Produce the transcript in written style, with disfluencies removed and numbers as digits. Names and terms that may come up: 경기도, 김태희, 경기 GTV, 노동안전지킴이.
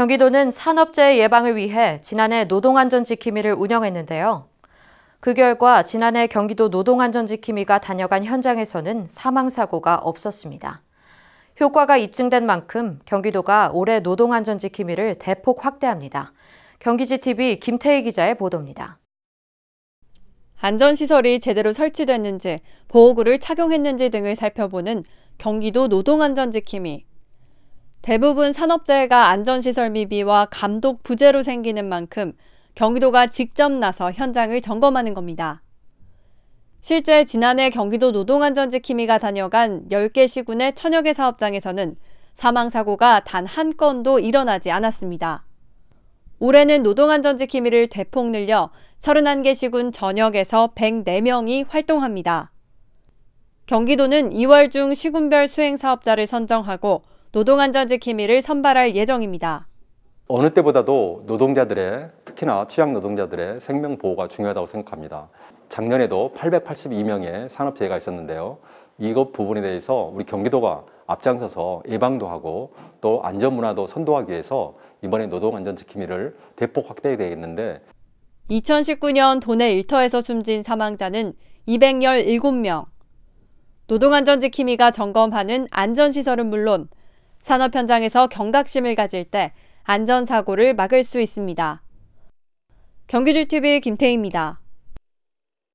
경기도는 산업재해 예방을 위해 지난해 노동안전지킴이를 운영했는데요. 그 결과 지난해 경기도 노동안전지킴이가 다녀간 현장에서는 사망사고가 없었습니다. 효과가 입증된 만큼 경기도가 올해 노동안전지킴이를 대폭 확대합니다. 경기 GTV 김태희 기자의 보도입니다. 안전시설이 제대로 설치됐는지, 보호구를 착용했는지 등을 살펴보는 경기도 노동안전지킴이. 대부분 산업재해가 안전시설 미비와 감독 부재로 생기는 만큼 경기도가 직접 나서 현장을 점검하는 겁니다. 실제 지난해 경기도 노동안전지킴이가 다녀간 10개 시군의 1000여 개 사업장에서는 사망사고가 단 한 건도 일어나지 않았습니다. 올해는 노동안전지킴이를 대폭 늘려 31개 시군 전역에서 104명이 활동합니다. 경기도는 2월 중 시군별 수행사업자를 선정하고 노동안전지킴이를 선발할 예정입니다. 어느 때보다도 노동자들의, 특히나 취약노동자들의 생명보호가 중요하다고 생각합니다. 작년에도 882명의 산업재해가 있었는데요. 이것 부분에 대해서 우리 경기도가 앞장서서 예방도 하고 또 안전문화도 선도하기 위해서 이번에 노동안전지킴이를 대폭 확대해야 되겠는데, 2019년 도내 일터에서 숨진 사망자는 217명. 노동안전지킴이가 점검하는 안전시설은 물론 산업 현장에서 경각심을 가질 때 안전사고를 막을 수 있습니다. 경기 GTV 김태희입니다.